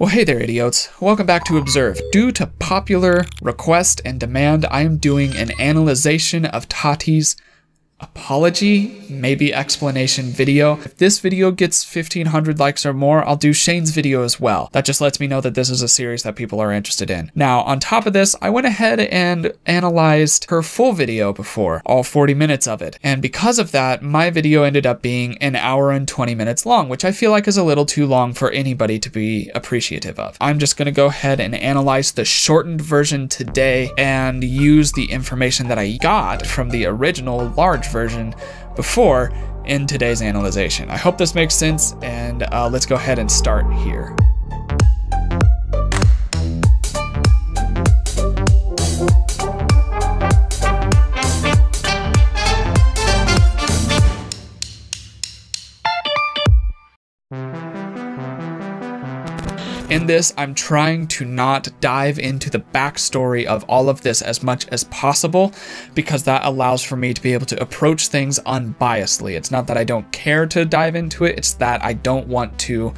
Well, hey there, idiots. Welcome back to Observe. Due to popular request and demand, I am doing an analyzation of Tati's apology, maybe explanation video. If this video gets 1,500 likes or more, I'll do Shane's video as well. That just lets me know that this is a series that people are interested in. Now, on top of this, I went ahead and analyzed her full video before, all 40 minutes of it. And because of that, my video ended up being an hour and 20 minutes long, which I feel like is a little too long for anybody to be appreciative of. I'm just gonna go ahead and analyze the shortened version today and use the information that I got from the original large version before in today's analyzation. I hope this makes sense, and let's go ahead and start here. In this, I'm trying to not dive into the backstory of all of this as much as possible, because that allows for me to be able to approach things unbiasedly. It's not that I don't care to dive into it, it's that I don't want to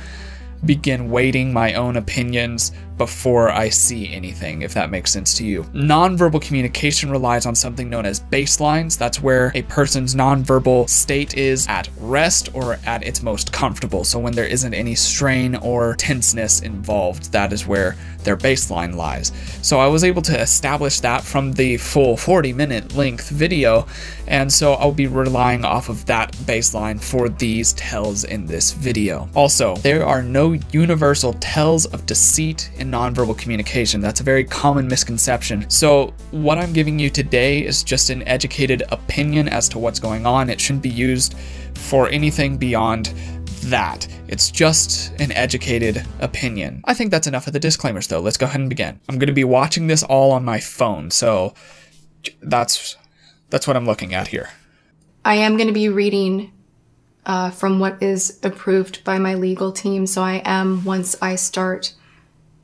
begin weighting my own opinions before I see anything, if that makes sense to you. Nonverbal communication relies on something known as baselines. That's where a person's nonverbal state is at rest or at its most comfortable. So when there isn't any strain or tenseness involved, that is where their baseline lies. So I was able to establish that from the full 40-minute length video, and so I'll be relying off of that baseline for these tells in this video. Also, there are no universal tells of deceit in nonverbal communication. That's a very common misconception. So what I'm giving you today is just an educated opinion as to what's going on. It shouldn't be used for anything beyond that. It's just an educated opinion. I think that's enough of the disclaimers though. Let's go ahead and begin. I'm going to be watching this all on my phone, so that's what I'm looking at here. I am going to be reading from what is approved by my legal team, so I am, once I start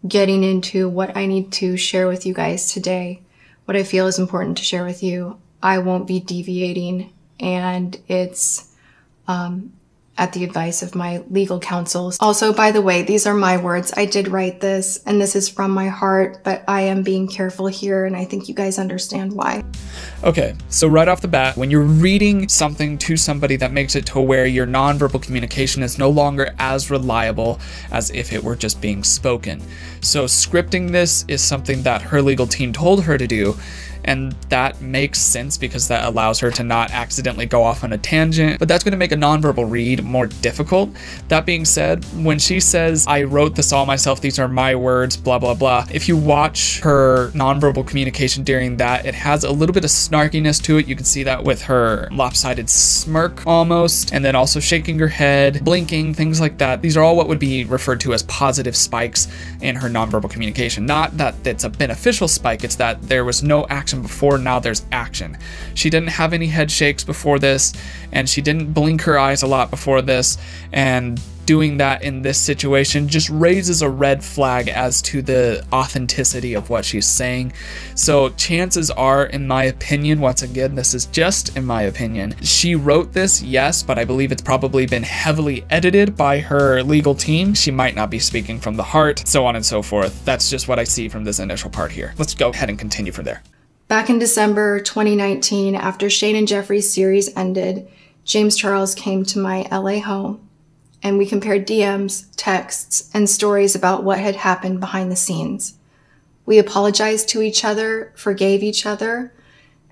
getting into what I need to share with you guys today, what I feel is important to share with you, I won't be deviating, and it's at the advice of my legal counsel. Also, by the way, these are my words. I did write this, and this is from my heart, but I am being careful here, and I think you guys understand why. Okay, so right off the bat, when you're reading something to somebody, that makes it to where your nonverbal communication is no longer as reliable as if it were just being spoken. So scripting this is something that her legal team told her to do, and that makes sense because that allows her to not accidentally go off on a tangent, but that's going to make a nonverbal read more difficult. That being said, when she says, I wrote this all myself, these are my words, blah, blah, blah. If you watch her nonverbal communication during that, it has a little bit of snarkiness to it. You can see that with her lopsided smirk almost, and then also shaking her head, blinking, things like that. These are all what would be referred to as positive spikes in her nonverbal communication. Not that it's a beneficial spike, it's that there was no action before, now there's action. She didn't have any head shakes before this, and she didn't blink her eyes a lot before this, and doing that in this situation just raises a red flag as to the authenticity of what she's saying. So chances are, in my opinion, once again, this is just in my opinion, she wrote this, yes, but I believe it's probably been heavily edited by her legal team. She might not be speaking from the heart, so on and so forth. That's just what I see from this initial part here. Let's go ahead and continue from there. Back in December 2019, after Shane and Jeffree's series ended, James Charles came to my LA home, and we compared DMs, texts, and stories about what had happened behind the scenes. We apologized to each other, forgave each other,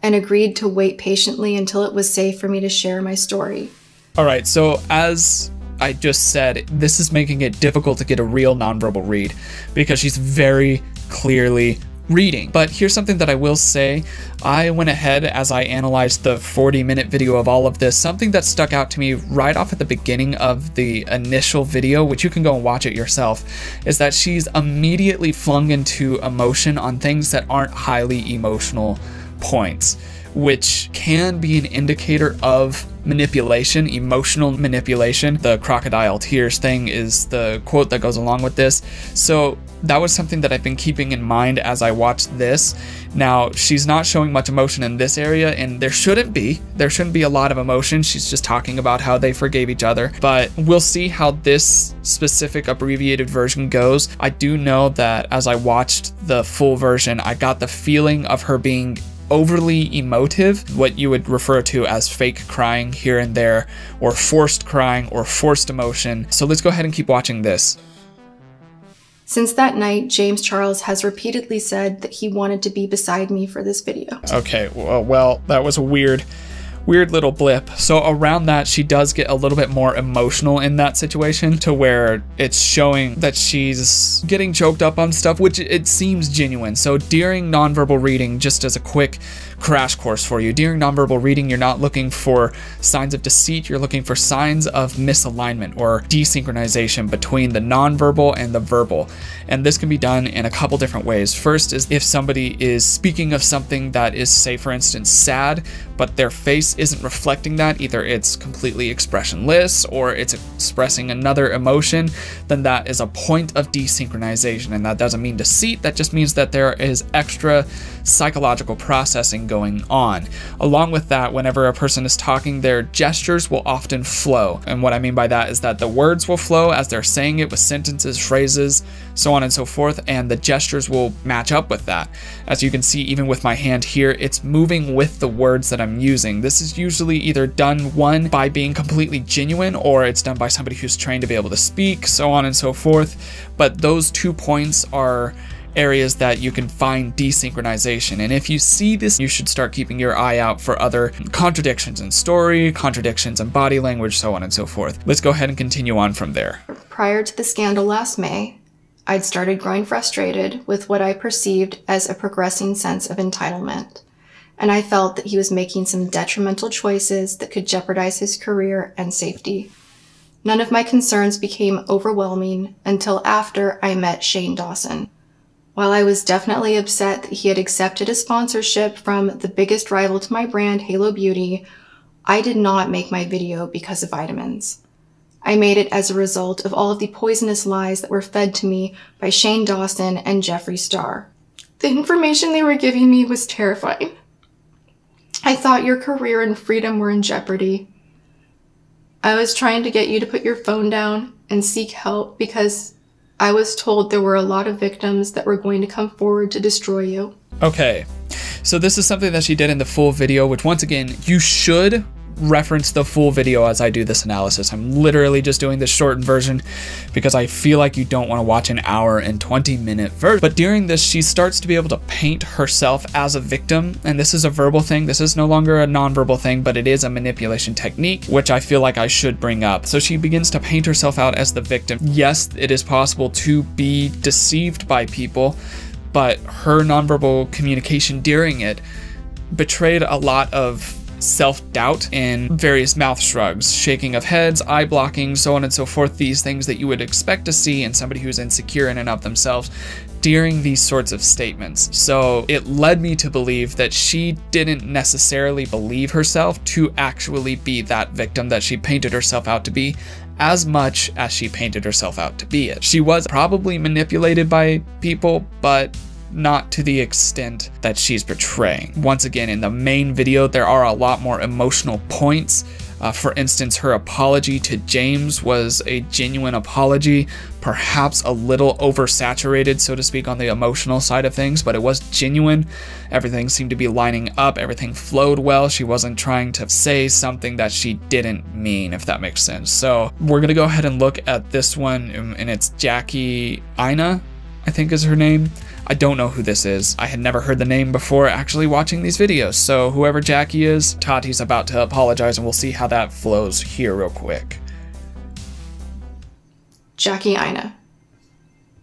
and agreed to wait patiently until it was safe for me to share my story. All right, so as I just said, this is making it difficult to get a real nonverbal read because she's very clearly reading. But here's something that I will say. I went ahead, as I analyzed the 40-minute video of all of this, something that stuck out to me right off at the beginning of the initial video, which you can go and watch it yourself, is that she's immediately flung into emotion on things that aren't highly emotional points, which can be an indicator of manipulation, emotional manipulation. The crocodile tears thing is the quote that goes along with this. So that was something that I've been keeping in mind as I watched this. Now, she's not showing much emotion in this area, and there shouldn't be. There shouldn't be a lot of emotion. She's just talking about how they forgave each other, but we'll see how this specific abbreviated version goes. I do know that as I watched the full version, I got the feeling of her being overly emotive, what you would refer to as fake crying here and there, or forced crying, or forced emotion. So let's go ahead and keep watching this. Since that night, James Charles has repeatedly said that he wanted to be beside me for this video. Okay, well, that was a weird little blip. So around that, she does get a little bit more emotional in that situation, to where it's showing that she's getting choked up on stuff, which it seems genuine. So during nonverbal reading, just as a quick crash course for you, during nonverbal reading, you're not looking for signs of deceit. You're looking for signs of misalignment or desynchronization between the nonverbal and the verbal. And this can be done in a couple different ways. First is if somebody is speaking of something that is, say, for instance, sad, but their face isn't reflecting that. Either it's completely expressionless or it's expressing another emotion, then that is a point of desynchronization. And that doesn't mean deceit. That just means that there is extra psychological processing going on. Along with that, whenever a person is talking, their gestures will often flow. And what I mean by that is that the words will flow as they're saying it, with sentences, phrases, so on and so forth, and the gestures will match up with that. As you can see, even with my hand here, it's moving with the words that I'm using. This is usually either done, one, by being completely genuine, or it's done by somebody who's trained to be able to speak, so on and so forth. But those 2 points are areas that you can find desynchronization. And if you see this, you should start keeping your eye out for other contradictions in story, contradictions in body language, so on and so forth. Let's go ahead and continue on from there. Prior to the scandal last May, I'd started growing frustrated with what I perceived as a progressing sense of entitlement, and I felt that he was making some detrimental choices that could jeopardize his career and safety. None of my concerns became overwhelming until after I met Shane Dawson. While I was definitely upset that he had accepted a sponsorship from the biggest rival to my brand, Halo Beauty, I did not make my video because of vitamins. I made it as a result of all of the poisonous lies that were fed to me by Shane Dawson and Jeffree Star. The information they were giving me was terrifying. I thought your career and freedom were in jeopardy. I was trying to get you to put your phone down and seek help because I was told there were a lot of victims that were going to come forward to destroy you. Okay, so this is something that she did in the full video, which once again, you should reference the full video as I do this analysis. I'm literally just doing the shortened version because I feel like you don't want to watch an hour and 20-minute version. But during this, she starts to be able to paint herself as a victim. And this is a verbal thing. This is no longer a nonverbal thing, but it is a manipulation technique, which I feel like I should bring up. So she begins to paint herself out as the victim. Yes, it is possible to be deceived by people, but her nonverbal communication during it betrayed a lot of self-doubt in various mouth shrugs, shaking of heads, eye blocking, so on and so forth. These things that you would expect to see in somebody who's insecure in and of themselves during these sorts of statements. So it led me to believe that she didn't necessarily believe herself to actually be that victim that she painted herself out to be, as much as she painted herself out to be it. She was probably manipulated by people, but not to the extent that she's portraying. Once again, in the main video, there are a lot more emotional points. For instance, her apology to James was a genuine apology, perhaps a little oversaturated, so to speak, on the emotional side of things, but it was genuine. Everything seemed to be lining up. Everything flowed well. She wasn't trying to say something that she didn't mean, if that makes sense. So we're going to go ahead and look at this one, and it's Jackie Aina, I think is her name. I don't know who this is. I had never heard the name before actually watching these videos. So whoever Jackie is, Tati's about to apologize, and we'll see how that flows here real quick. Jackie Aina.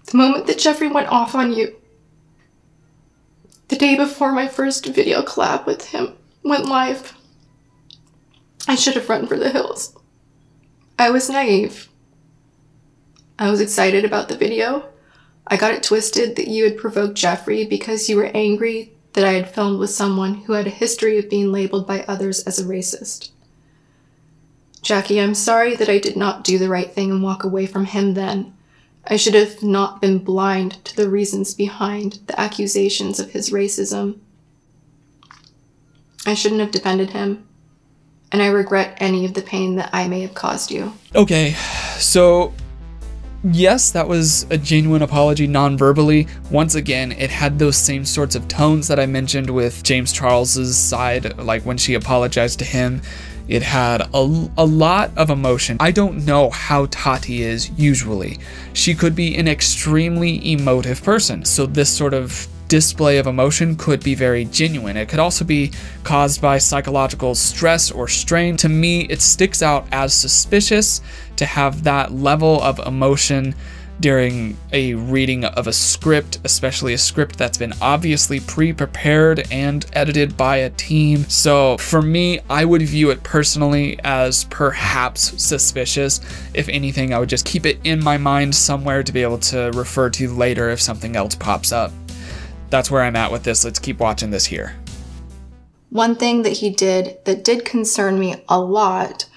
The moment that Jeffree went off on you, the day before my first video collab with him went live, I should have run for the hills. I was naive. I was excited about the video. I got it twisted that you had provoked Jeffree because you were angry that I had filmed with someone who had a history of being labeled by others as a racist. Jackie, I'm sorry that I did not do the right thing and walk away from him then. I should have not been blind to the reasons behind the accusations of his racism. I shouldn't have defended him, and I regret any of the pain that I may have caused you. Okay, so yes, that was a genuine apology non-verbally. Once again, it had those same sorts of tones that I mentioned with James Charles's side, like when she apologized to him. It had a lot of emotion. I don't know how Tati is usually. She could be an extremely emotive person, so this sort of display of emotion could be very genuine. It could also be caused by psychological stress or strain. To me, it sticks out as suspicious to have that level of emotion during a reading of a script, especially a script that's been obviously pre-prepared and edited by a team. So for me, I would view it personally as perhaps suspicious. If anything, I would just keep it in my mind somewhere to be able to refer to later if something else pops up. That's where I'm at with this. Let's keep watching this here. One thing that he did that did concern me a lot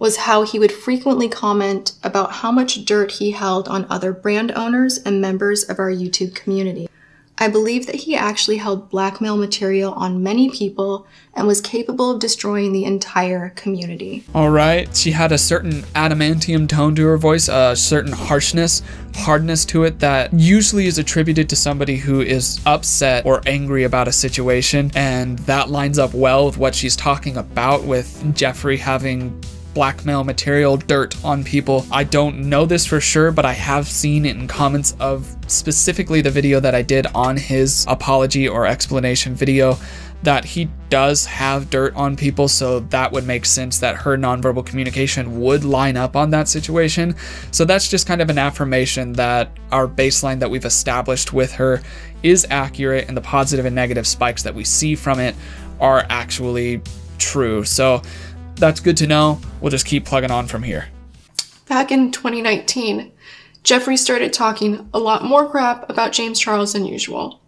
was how he would frequently comment about how much dirt he held on other brand owners and members of our YouTube community. I believe that he actually held blackmail material on many people and was capable of destroying the entire community. All right, she had a certain adamantium tone to her voice, a certain harshness, hardness to it that usually is attributed to somebody who is upset or angry about a situation, and that lines up well with what she's talking about with Jeffree having blackmail material, dirt on people. I don't know this for sure, but I have seen it in comments of specifically the video that I did on his apology or explanation video that he does have dirt on people, so that would make sense that her nonverbal communication would line up on that situation. So that's just kind of an affirmation that our baseline that we've established with her is accurate and the positive and negative spikes that we see from it are actually true. So that's good to know. We'll just keep plugging on from here. Back in 2019, Jeffree started talking a lot more crap about James Charles than usual.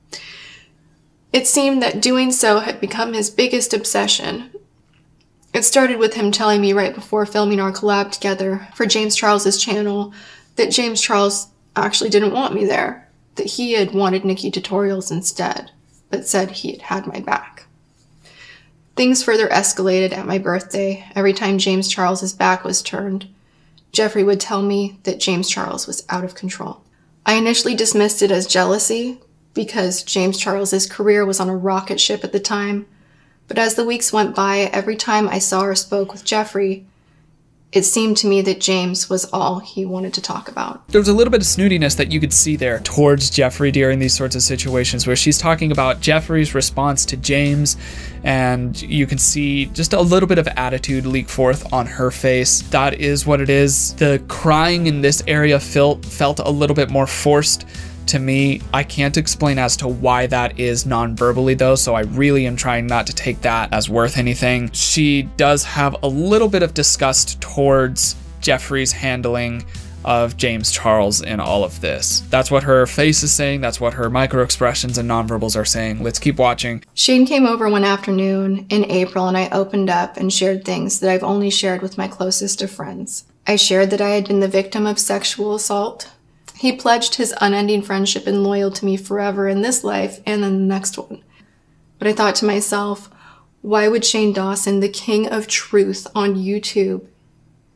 It seemed that doing so had become his biggest obsession. It started with him telling me right before filming our collab together for James Charles's channel that James Charles actually didn't want me there, that he had wanted Nikki Tutorials instead, but said he had had my back. Things further escalated at my birthday. Every time James Charles's back was turned, Jeffree would tell me that James Charles was out of control. I initially dismissed it as jealousy because James Charles's career was on a rocket ship at the time, but as the weeks went by, every time I saw or spoke with Jeffree, it seemed to me that James was all he wanted to talk about. There was a little bit of snootiness that you could see there towards Jeffree during these sorts of situations where she's talking about Jeffree's response to James, and you can see just a little bit of attitude leak forth on her face. That is what it is. The crying in this area felt a little bit more forced to me. I can't explain as to why that is non-verbally though, so I really am trying not to take that as worth anything. She does have a little bit of disgust towards Jeffree's handling of James Charles in all of this. That's what her face is saying, that's what her microexpressions and nonverbals are saying. Let's keep watching. Shane came over one afternoon in April and I opened up and shared things that I've only shared with my closest of friends. I shared that I had been the victim of sexual assault. He pledged his unending friendship and loyalty to me forever in this life and in the next one. But I thought to myself, why would Shane Dawson, the king of truth on YouTube,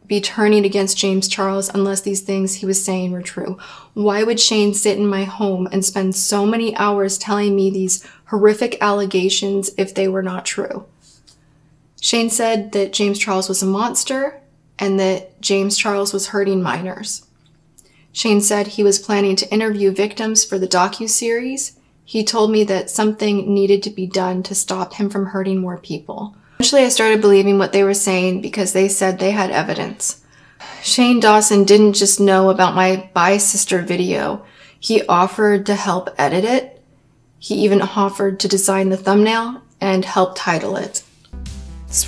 be turning against James Charles unless these things he was saying were true? Why would Shane sit in my home and spend so many hours telling me these horrific allegations if they were not true? Shane said that James Charles was a monster and that James Charles was hurting minors. Shane said he was planning to interview victims for the docu-series. He told me that something needed to be done to stop him from hurting more people. Eventually, I started believing what they were saying because they said they had evidence. Shane Dawson didn't just know about my Bye Sister video. He offered to help edit it. He even offered to design the thumbnail and help title it.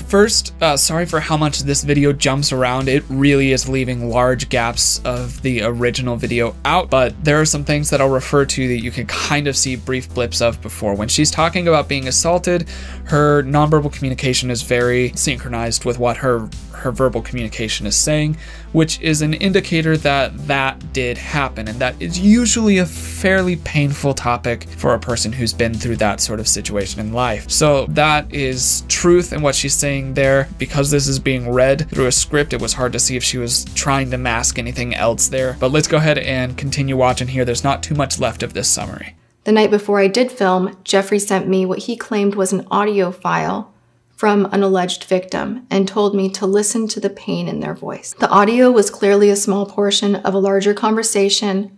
First, sorry for how much this video jumps around. It really is leaving large gaps of the original video out, but there are some things that I'll refer to that you can kind of see brief blips of before. When she's talking about being assaulted, her nonverbal communication is very synchronized with what her her verbal communication is saying, which is an indicator that that did happen. And that is usually a fairly painful topic for a person who's been through that sort of situation in life. So that is truth in what she's saying there. Because this is being read through a script, it was hard to see if she was trying to mask anything else there. But let's go ahead and continue watching here. There's not too much left of this summary. The night before I did film, Jeffree sent me what he claimed was an audio file from an alleged victim and told me to listen to the pain in their voice. The audio was clearly a small portion of a larger conversation.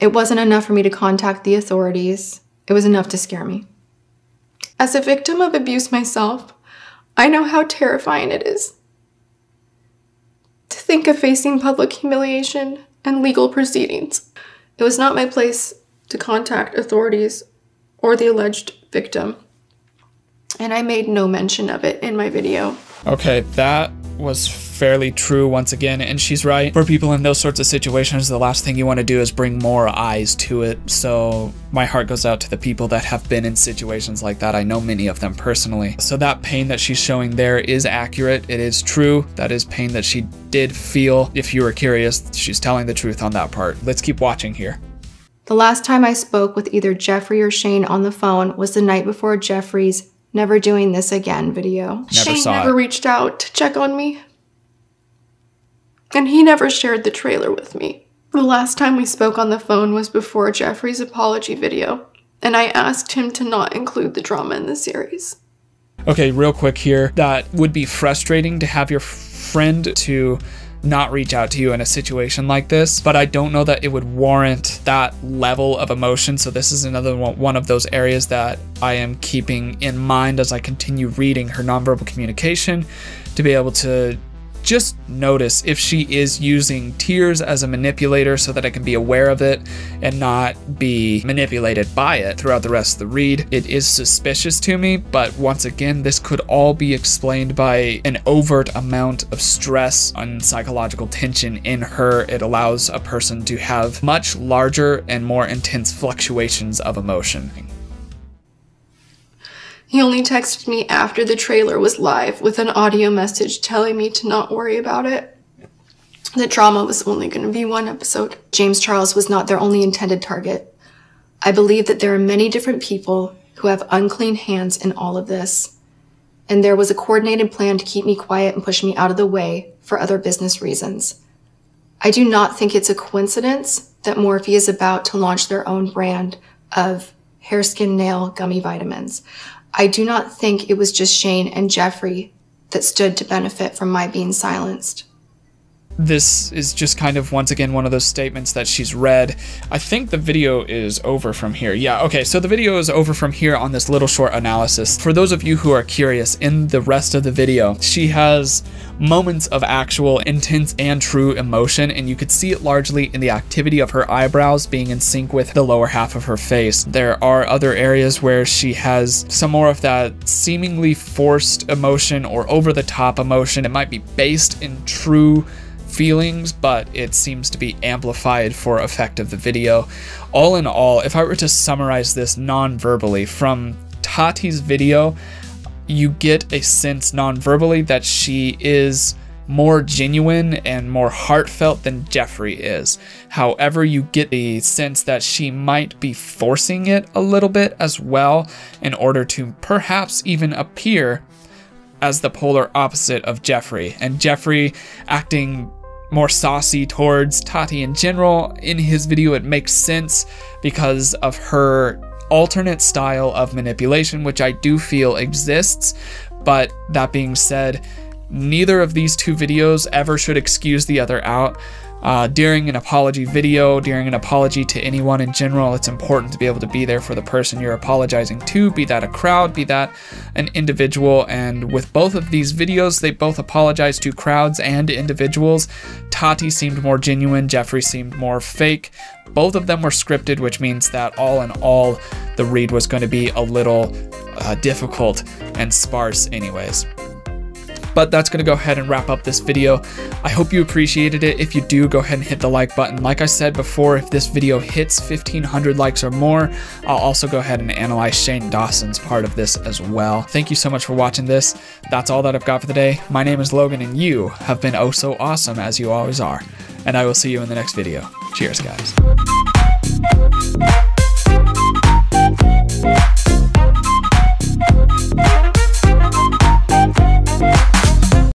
It wasn't enough for me to contact the authorities. It was enough to scare me. As a victim of abuse myself, I know how terrifying it is to think of facing public humiliation and legal proceedings. It was not my place to contact authorities or the alleged victim. And I made no mention of it in my video. Okay, that was fairly true once again, and she's right. For people in those sorts of situations, the last thing you want to do is bring more eyes to it. So my heart goes out to the people that have been in situations like that. I know many of them personally. So that pain that she's showing there is accurate. It is true. That is pain that she did feel. If you were curious, she's telling the truth on that part. Let's keep watching here. The last time I spoke with either Jeffree or Shane on the phone was the night before Jeffree's Never Doing This Again video. Shane never reached out to check on me. And he never shared the trailer with me. The last time we spoke on the phone was before Jeffree's apology video, and I asked him to not include the drama in the series. Okay, real quick here. That would be frustrating to have your friend to not reach out to you in a situation like this, but I don't know that it would warrant that level of emotion. So this is another one of those areas that I am keeping in mind as I continue reading her nonverbal communication, to be able to just notice if she is using tears as a manipulator so that I can be aware of it and not be manipulated by it throughout the rest of the read. It is suspicious to me, but once again, this could all be explained by an overt amount of stress and psychological tension in her. It allows a person to have much larger and more intense fluctuations of emotion. He only texted me after the trailer was live with an audio message telling me to not worry about it. The drama was only going to be one episode. James Charles was not their only intended target. I believe that there are many different people who have unclean hands in all of this. And there was a coordinated plan to keep me quiet and push me out of the way for other business reasons. I do not think it's a coincidence that Morphe is about to launch their own brand of hair, skin, nail gummy vitamins. I do not think it was just Shane and Jeffree that stood to benefit from my being silenced. This is just kind of, once again, one of those statements that she's read. I think the video is over from here. Yeah, okay, so the video is over from here on this little short analysis. For those of you who are curious, in the rest of the video, she has moments of actual intense and true emotion, and you could see it largely in the activity of her eyebrows being in sync with the lower half of her face. There are other areas where she has some more of that seemingly forced emotion or over-the-top emotion. It might be based in true feelings, but it seems to be amplified for effect of the video. All in all, if I were to summarize this non-verbally from Tati's video, you get a sense non-verbally that she is more genuine and more heartfelt than Jeffree is. However, you get the sense that she might be forcing it a little bit as well in order to perhaps even appear as the polar opposite of Jeffree, and Jeffree acting more saucy towards Tati in general. In his video, it makes sense because of her alternate style of manipulation, which I do feel exists. But that being said, neither of these two videos ever should excuse the other out. During an apology video, during an apology to anyone in general, it's important to be able to be there for the person you're apologizing to, be that a crowd, be that an individual. And with both of these videos, they both apologize to crowds and individuals. Tati seemed more genuine, Jeffree seemed more fake. Both of them were scripted, which means that all in all, the read was going to be a little difficult and sparse anyways. But that's going to go ahead and wrap up this video. I hope you appreciated it. If you do, go ahead and hit the like button. Like I said before, if this video hits 1,500 likes or more, I'll also go ahead and analyze Shane Dawson's part of this as well. Thank you so much for watching this. That's all that I've got for the day. My name is Logan, and you have been oh so awesome as you always are. And I will see you in the next video. Cheers, guys.